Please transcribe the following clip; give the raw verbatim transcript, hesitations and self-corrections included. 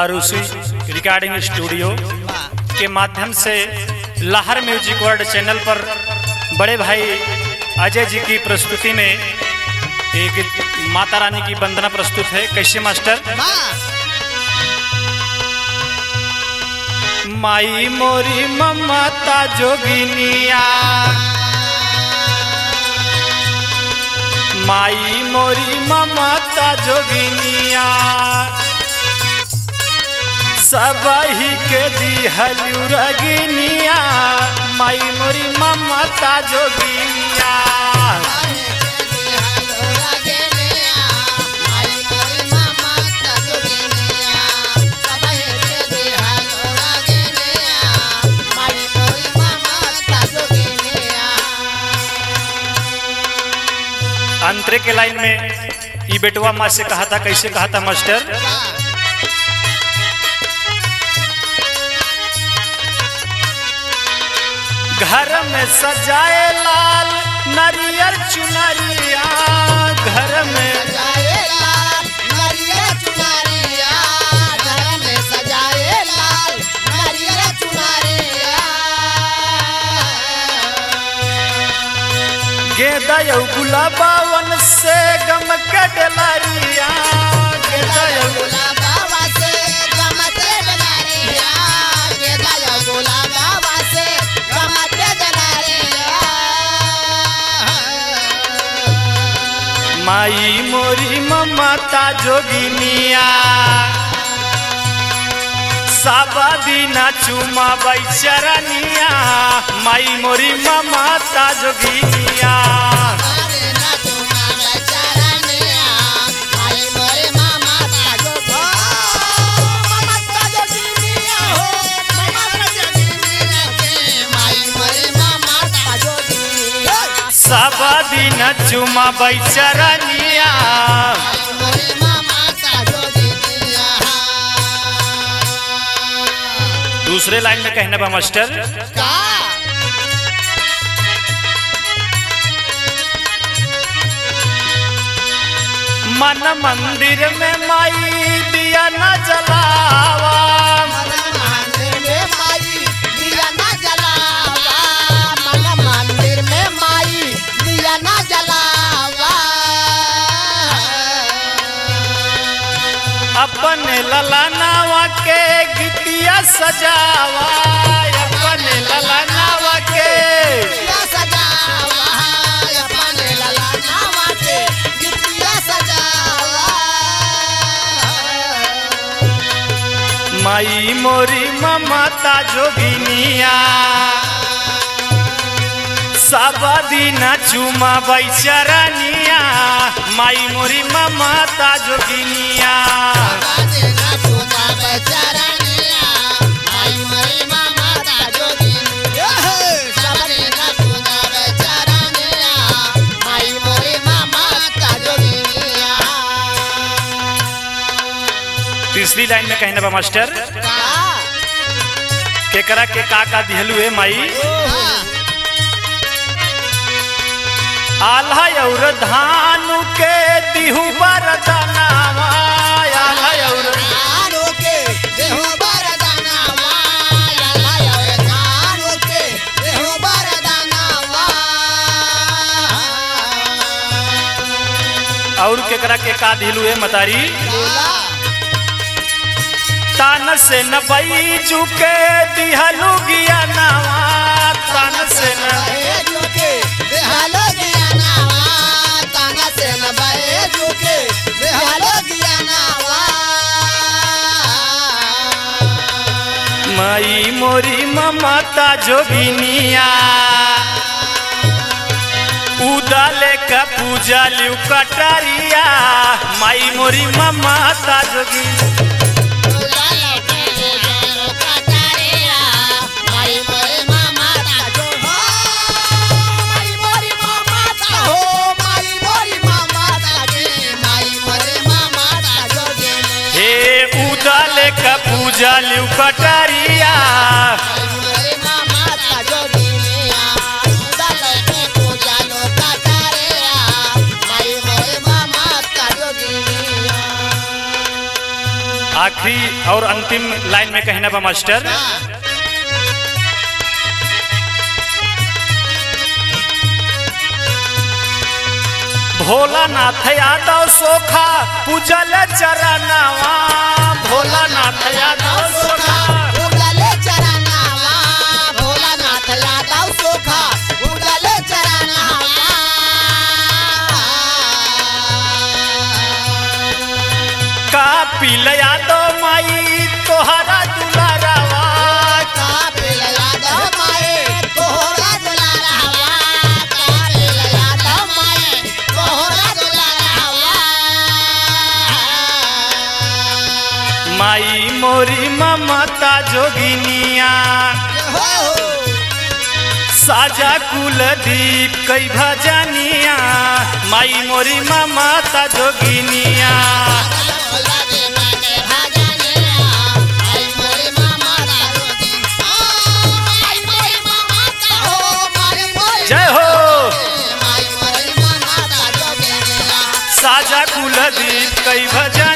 Arushi recording studio के माध्यम से लहर म्यूजिक वर्ल्ड चैनल पर बड़े भाई अजय जी की प्रस्तुति में एक माता रानी की वंदना प्रस्तुत है। कैसे मास्टर? माई मोरी ममता जोगिनिया, माई मोरी ममता जोगिनिया, सबही के दिहल रगिनिया। माई मोरी ममता जोगिनिया, अंतरे के लाइन में ये बेटवा माँ से कहा था। कैसे कहा था मास्टर? घर में सजाए लाल नरियर चुनरिया, घर में सजाए लाल नरियर चुनरिया, घर में सजाए लाल नरियर चुनरिया। गेंदा यौ गुलाबावन से गम के डलरिया, गेंदा यौ गुलाबावा से गम के डलरिया, गेंदा यौ गुलाबावा से गम के डलरिया। माई मोरी ममता जोगिनिया, साबा दीना चुमा बाई चरनिया। माई मोरी ममता जोगिनिया, सबा दिन चुमा बैचरनिया। दूसरे लाइन में कहने बा मास्टर, मन मंदिर में माई दिया न जलावा, अपने ललनावा के गीतिया सजावा, अपने ललनावा के गीतिया सजावा, अपने ललनावा के गीतिया सजावा। माई मोरी ममता जोगिनिया, सबा दिन चुमा बैचरनिया। माई मोरी ममता जोगिनिया, सबा दिन चुमा बैचरनिया। माई मोरी ममता जोगिनिया, सबा दिन चुमा बैचरनिया। माई मोरी ममता जोगिनिया। तीसरी लाइन में कहने बा मास्टर, केकरा के काका दिहलू है माई, आल्हा और धानु के दिहु बरदनावा, आल्हा और धानु के दिहु बरदनावा, आल्हा और धानु के दिहु बरदनावा। और केकरा के का दिलु है मतारी, तान से न बई चुके दिहलु गिया नावा, तान से न बई चुके दिहलु माई मोरी ममता जोगिनिया। उदाले का पूजा लिउ कटरिया, माई मोरी ममता जोगिनिया। का पूजा लिउ कटरिया, आखिरी आखिरी और अंतिम लाइन में कहना बा मास्टर। भोलानाथ यादव सोखा पूजल चरनावा, भोलानाथ यादव सोखा पूजल चरनावा, भोलानाथ यादव सोखा पूजल चरनावा। का पिल यादव माई तोहरा दुलारावा, का पिल यादव माई तोहरा दुलारावा, का पिल यादव माई तोहरा दुलारावा। माई मोरी ममता जोगिनिया साजा कुलदीप कई भजनिया, माई मोरी ममता जोगिनिया साजा कुलदीप कई भजनिया।